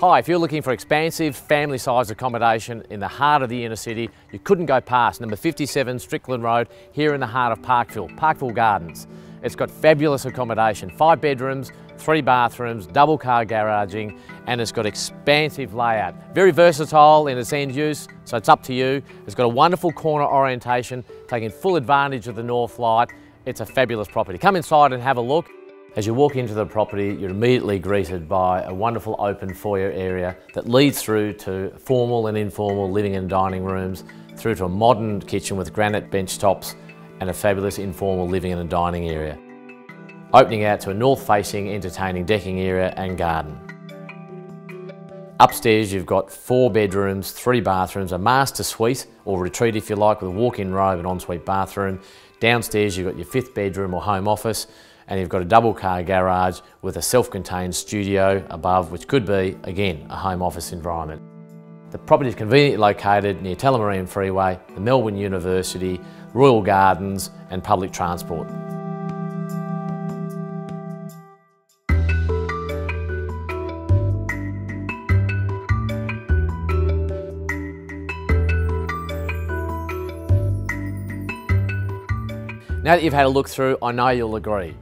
Hi, if you're looking for expansive family-sized accommodation in the heart of the inner city, you couldn't go past number 57 Strickland Road here in the heart of Parkville, Parkville Gardens. It's got fabulous accommodation, 5 bedrooms, 3 bathrooms, double car garaging, and it's got expansive layout. Very versatile in its end use, so it's up to you. It's got a wonderful corner orientation, taking full advantage of the north light. It's a fabulous property. Come inside and have a look. As you walk into the property, you're immediately greeted by a wonderful open foyer area that leads through to formal and informal living and dining rooms, through to a modern kitchen with granite bench tops and a fabulous informal living and dining area, opening out to a north-facing entertaining decking area and garden. Upstairs you've got 4 bedrooms, 3 bathrooms, a master suite or retreat if you like, with a walk-in robe and ensuite bathroom. Downstairs you've got your 5th bedroom or home office, and you've got a double car garage with a self-contained studio above, which could be, again, a home office environment. The property is conveniently located near Tullamarine Freeway, the Melbourne University, Royal Gardens and public transport. Now that you've had a look through, I know you'll agree.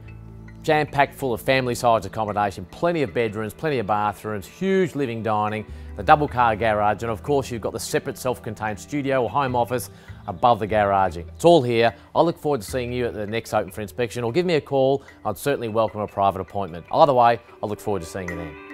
Jam-packed full of family-sized accommodation, plenty of bedrooms, plenty of bathrooms, huge living dining, the double car garage, and of course you've got the separate self-contained studio or home office above the garaging. It's all here. I look forward to seeing you at the next Open for Inspection, or give me a call. I'd certainly welcome a private appointment. Either way, I look forward to seeing you then.